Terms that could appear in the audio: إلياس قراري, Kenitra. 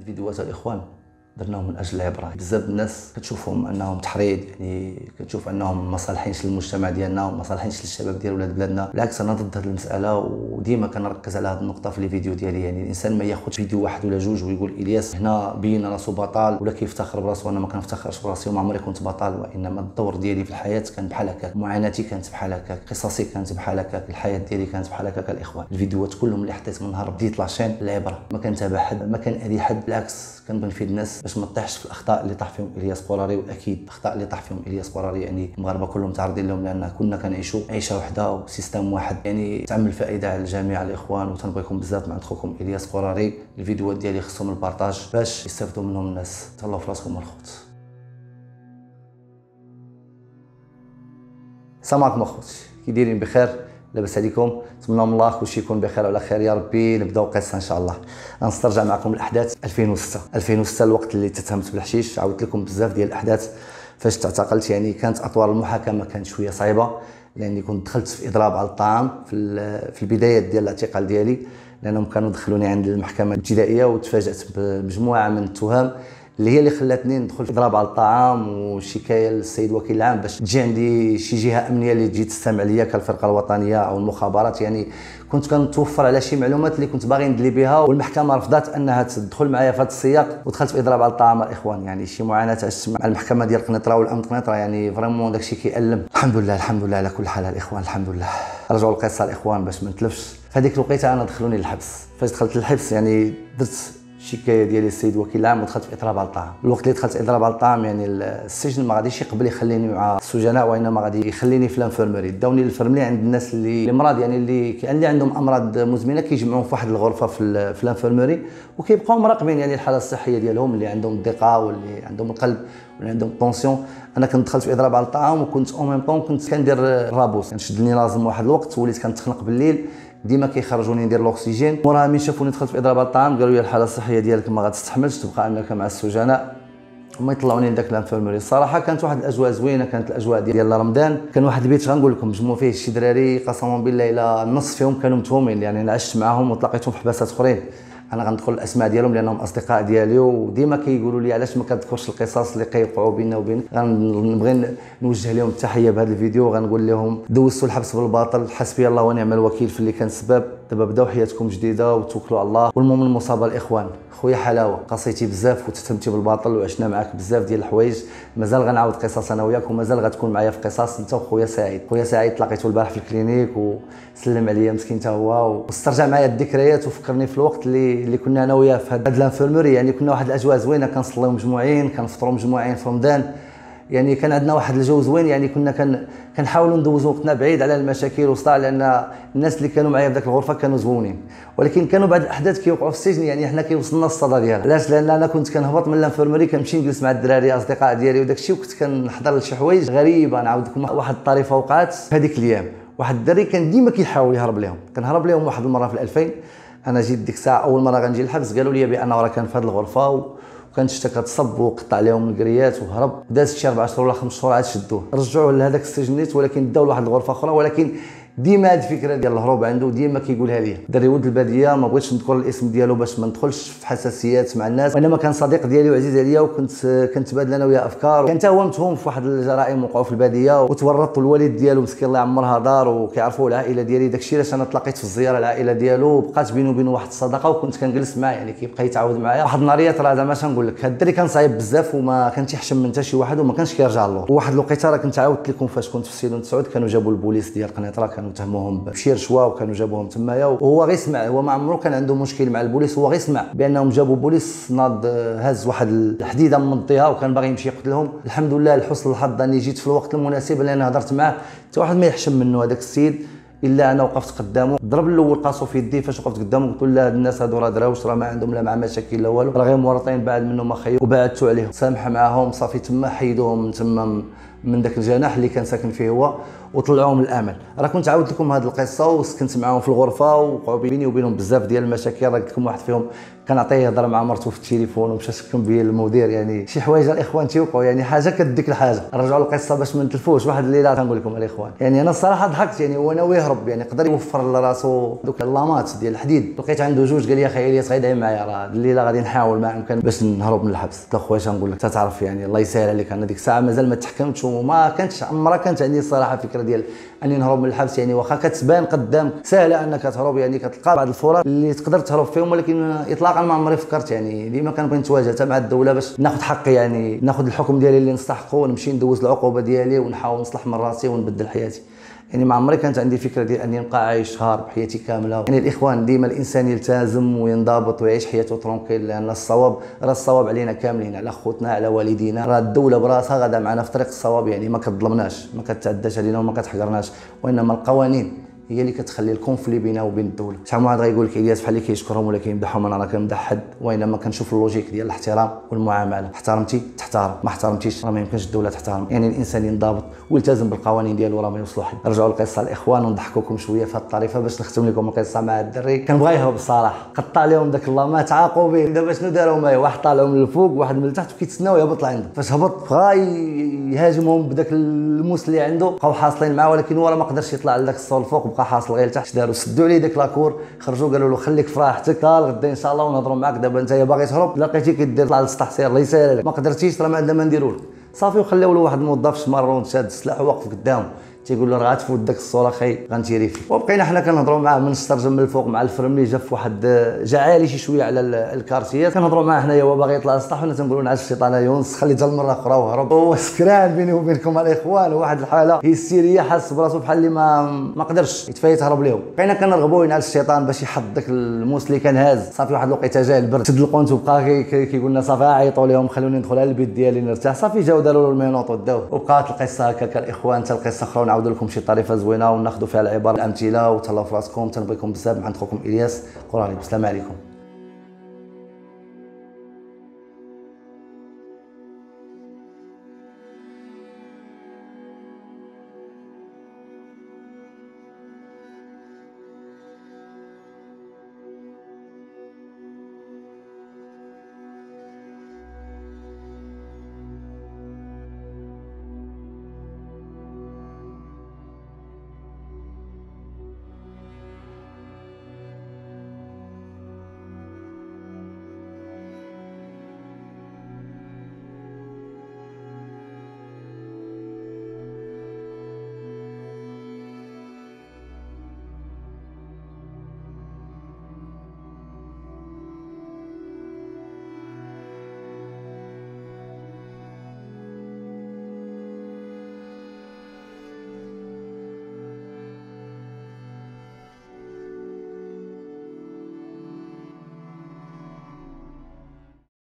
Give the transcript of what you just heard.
الفيديوهات الاخوان درناهم من اجل العبره. بزاف الناس كتشوفهم انهم تحريض، يعني كتشوف انهم ما صالحينش للمجتمع ديالنا وما صالحينش للشباب ديال ولاد بلادنا. بالعكس انا ضد هذه المساله، وديما كنركز على هذه النقطه في الفيديو ديالي. يعني الانسان ما ياخذش فيديو واحد ولا جوج ويقول الياس هنا بين راسو بطل ولا كيفتخر براسو. انا ما كنفتخرش براسي وما عمري كنت بطل، وانما الدور ديالي في الحياه كان بحال هكاك، معاناتي كانت بحال هكاك، قصصي كانت بحال هكاك، الحياه ديالي كانت بحال هكاك. الاخوان الفيديوهات كلهم اللي حطيت من نهار بديت لاشين العبره، ما كنتابع حد، ما كنأذي حد، بالعكس كنفيد الناس باش ما تطيحش في الاخطاء اللي طاح فيهم إلياس قراري. واكيد الاخطاء اللي طاح فيهم إلياس قراري يعني المغاربه كلهم تعرضين لهم، لان كنا كنعيشوا عيشه وحده وسيستم واحد. يعني تعمل فائده على الجميع الاخوان، وتنبغيكم بزاف مع خوكم إلياس قراري. الفيديوهات ديالي خصهم البارطاج باش يستافدوا منهم الناس. تهلاو في راسكم الخوت. السلام عليكم اخوتي، كي دايرين؟ بخير؟ لاباس عليكم؟ نتمنى من الله كلشي يكون بخير وعلى خير يا ربي. نبداو قصه ان شاء الله. غنسترجع معكم الاحداث 2006 الوقت اللي تتهمت بالحشيش. عاودت لكم بزاف ديال الاحداث فاش تعتقلت. يعني كانت اطوار المحاكمه كانت شويه صعيبه، لاني كنت دخلت في اضراب على الطعام في البدايات ديال الاعتقال ديالي، لانهم كانوا دخلوني عند المحكمه الابتدائيه وتفاجات بمجموعه من التهم اللي خلاتني ندخل في اضراب على الطعام وشكايه للسيد وكيل العام باش تجي عندي شي جهه امنيه اللي تجي تستمع ليا كالفرقه الوطنيه او المخابرات. يعني كنت كنتوفر على شي معلومات اللي كنت باغي ندلي بها، والمحكمه رفضت انها تدخل معايا في هذا السياق، ودخلت في اضراب على الطعام الاخوان. يعني شي معاناه عشت مع المحكمه ديال قنيطره والامن قنيطره، يعني فريمون داكشي كيألم. الحمد لله على كل حال الاخوان، الحمد لله. رجعوا القصه الاخوان باش ما نتلفش. في هذيك الوقيته انا دخلوني للحبس. فاش دخلت للحبس يعني درت الشكايه ديالي السيد وكيل العام ودخلت في اضراب على الطعام. الوقت اللي دخلت اضراب على الطعام يعني السجن ما غاديش يقبل يخليني مع السجناء، وانما غادي يخليني في لانفيرميري. داوني للفرملي عند الناس اللي مراد، يعني اللي عندهم امراض مزمنه كيجمعوهم في واحد الغرفه في لانفيرميري وكيبقاو مراقبين يعني الحاله الصحيه ديالهم، اللي عندهم الضيقه واللي عندهم القلب واللي عندهم الطونسيون. انا كنت دخلت في اضراب على الطعام، وكنت او ميم طون كنت كندير رابوس، كنشدني لازم واحد الوقت، وليت كنتخنق بالليل، ديما كيخرجوني ندير الاكسجين. موراها مين شافوني دخلت في اضراب على الطعام قالوا لي الحاله الصحيه ديالك ما غاتستحملش تبقى انك مع السجناء، هما يطلعوني لذاك لانفيرميري. الصراحه كانت واحد الاجواء زوينه، كانت الاجواء ديال رمضان. كان واحد البيت غنقول لكم مجموع فيه شي دراري قسما بالله الا النص فيهم كانوا متهومين، يعني انا عشت معاهم وتلاقيتهم في حباسات اخرين. انا غندخل الاسماء ديالهم لانهم اصدقاء ديالي، وديما كيقولوا لي علاش ما كتذكرش القصص اللي كيوقعوا بيننا وبينك. غنبغي نوجه لهم التحيه بهذا الفيديو، وغنقول لهم دوزتوا الحبس بالباطل، حسبي الله ونعم الوكيل في اللي كان سبب. دابا بداو حياتكم جديده وتوكلوا على الله، والمهم المصابه الاخوان. خويا حلاوه، قصيتي بزاف وتتهمتي بالباطل وعشنا معاك بزاف ديال الحوايج. مازال غنعاود قصص انا وياك، ومازال غتكون معايا في قصص انت وخويا سعيد. خويا سعيد تلاقيتو البارح في الكلينيك وسلم عليا مسكين حتى هو، واسترجع معايا الذكريات وفكرني في الوقت اللي كنا انا وياه في هاد لانفيرميري. يعني كنا واحد الاجواء زوينه، كنصليو مجموعين، كنفطروا مجموعين في رمضان، يعني كان عندنا واحد الجو زوين. يعني كنا كنحاولوا ندوزوا وقتنا بعيد على المشاكل والصداع، لان الناس اللي كانوا معايا في ذاك الغرفه كانوا زوينين، ولكن كانوا بعض الاحداث كيوقعوا في السجن يعني حنا كيوصلنا الصدى ديالها. علاش؟ لان انا كنت كنهبط من لانفيرميري كنمشي نجلس مع الدراري اصدقاء ديالي وداك الشيء، وكنت كنحضر لشي حوايج غريبه. نعاود لكم واحد الطريفه وقعت في هذيك الايام. واحد الدري كان ديما كيحاول يهرب لهم، كنهرب لهم واحد المره في 2000. انا جيت ديك الساعه اول مره غنجي للحبس قالوا لي بان راه كان في هذه الغرفه وكانت شتا كتصب وقطع عليهم الكريات وهرب. دازت شي 4 شهور ولا 5 شهور عاد شدوه، رجعوه لهذاك السجنيت، ولكن داو لواحد الغرفه اخرى. ولكن ديما هاد الفكره ديال الهروب عنده ديما كيقولها ليا. دري ولد الباديه، ما بغيتش نذكر الاسم ديالو باش ما ندخلش في حساسيات مع الناس، وانما كان صديق ديالي وعزيز عليا، وكنت كنتبادل انا وياه افكار. كان حتى هو متهم في واحد الجرائم وقعوا في الباديه، وتورطوا الوالد ديالو مسكين الله يعمرها دار، وكيعرفوا العائله ديالي. داكشي علاش انا تلاقيت في الزياره العائله ديالو، بقات بينه وبينه واحد الصداقه، وكنت كنجلس معاه يعني كيبقى يتعاود معايا. واحد النهاريات راه زعما شنقول لك، هاد الدري كان صعيب بزاف وما كانش يحشم من حتى شي واحد وما كانش كيرجع للور. وواحد الوقيته راه كنت عاودت لكم فاش كنت في سيدي نسعود، كانوا جابوا البوليس ديال قنيطره وتهموهم بشي رشوه، وكانوا جابوهم تمايا. وهو غير سمع، هو ما عمرو كان عنده مشكل مع البوليس، هو غير سمع بانهم جابوا بوليس ناض هز واحد الحديده من الضيها وكان باغي يمشي يقتلهم. الحمد لله لحسن الحظ اني جيت في الوقت المناسب، لان هضرت معاه حتى واحد ما يحشم منه هذاك السيد الا انا. وقفت قدامه، ضرب الاول قاصو في يديه. فاش وقفت قدامه قلت له هاد الناس هادو راه دراوش، راه ما عندهم لا مع مشاكل لا والو، راه غير مورطين، بعد منهم اخي. وبعدتو عليهم، سامح معاهم صافي. تما حيدوهم من تما من داك الجناح اللي كان ساكن فيه هو، وطلعوهم الامل. راه كنت عاودت لكم هذه القصه وسكنت معاهم في الغرفه ووقعوا بيني وبينهم بزاف ديال المشاكل. راه قلت لكم واحد فيهم كنعطيه يهضر مع مرته في التليفون ومشى شكم بيه المدير، يعني شي حوايج الاخوان تيوقعوا، يعني حاجه كديك الحاجه. رجعوا القصه باش ما نتلفوش. واحد الليله تنقول لكم الاخوان، يعني انا الصراحه ضحكت، يعني وانا ويهرب يعني قدر يوفر لراسو دوك اللامات ديال الحديد. لقيت عنده جوج، قال لي اخي إلياس غيدعي معايا، راه الليله غادي نحاول ما امكن باش نهرب من الحبس. قلت اخويا شنقول لك، تعرف يعني الله يسهل عليك، انا ديك الساعه مازال ما تحكمتش وما كانتش عمرها كانت عندي الصراحه فكره ديال اني نهرب من الحبس. يعني واخا كتبان قدامك سهله انك تهرب، يعني كتلقى بعض الفرص اللي تقدر تهرب فيهم، ولكن اطلاقا ما عمري فكرت، يعني ديما كنبغي نتواجه حتى مع الدوله باش ناخذ حقي، يعني ناخذ الحكم ديالي اللي نستحقه ونمشي ندوز العقوبه ديالي ونحاول نصلح من راسي ونبدل حياتي. يعني ما عمري كانت عندي فكره ديال اني نبقى عايش هارب بحياتي كامله. يعني الاخوان ديما الانسان يلتزم وينضبط ويعيش حياته ترونكيل، لان الصواب راه الصواب علينا كاملين، على خوتنا على والدينا، راه الدوله براسها غادا معنا في طريق الصواب، يعني ما كتظلمناش ما كتعداش علينا وما كتحقرناش، وانما القوانين هي اللي كتخلي الكونفلي بيننا وبين الدوله. شحال من واحد غايقول لك إلياس بحال اللي كيشكرهم ولا كيمدحهم، انا راه كنمدح حد، وانما كنشوف اللوجيك ديال الاحترام والمعامله. احترمتي تحترم، ما احترمتيش راه ما يمكنش الدوله تحترم. يعني الانسان ينضبط ويلتزم بالقوانين ديالو راه ما يوصلوش. رجعوا القصه الاخوان ونضحكوكم شويه في هذه الطريفه باش نختم لكم القصه مع الدري. كان بغا يهرب الصراحه، قطع لهم داك اللامات، عاقوا به. دابا شنو داروا معاه؟ واحد طالعوا من الفوق واحد من التحت وكيتسناو يهبط لعندهم. فاش هبط بغا يهاجمهم بداك الموس اللي عنده، بقاو حاصلين معاه، ولكن هو راه ما قدرش يطلع لذاك السور الفوق، بقى حاصل غير لتحت. داروا سدوا عليه داك لاكور، خرجوا قالوا له خليك في راحتك غدا ان شاء الله ونهضروا معاك، دابا انت باغي تهرب، لقيتي كدير طلع للسطح سير الله يسهل عليك، ما قدرتيش راه ما عندنا ما نديرولك صافي. وخلاو له واحد الموظف شمر رون شاد السلاح واقف قدامه تيقول له راه غتفوت داك الصوره خي غنتيري فيه. وبقينا حنا كنهضروا معاه من الشرجم من الفوق مع الفرم اللي جا في واحد جعالي شي شويه على الكارتيات، كنهضروا معاه حنايا هو باغي يطلع للسطح، وحنا تنقولوا نعس الشيطان يونس خليتها المره اخرى وهرب. هو سكران بيني وبينكم الاخوان، واحد الحاله هيستيريه، حاس براسو بحال اللي ما قدرش يتفايت هرب ليهم. بقينا كنرغبوا ينعس الشيطان باش يحط داك الموس اللي كان هاز. صافي واحد الوقيته جا البرد شد القنت وبقى كيقول لنا صافي عيطوا لهم خلوني ندخل على البيت ديالي نرتاح. صافي جاوا داروا له المينوط وداوه، وبقات القصه هكاك الاخوان حتى القصه اخرى. نعاود لكم شي طريفه زوينه وناخذوا فيها العبر الامثله وتهلاو في راسكم. تنبغيكم بزاف مع خوكم إلياس قراري. والسلام عليكم.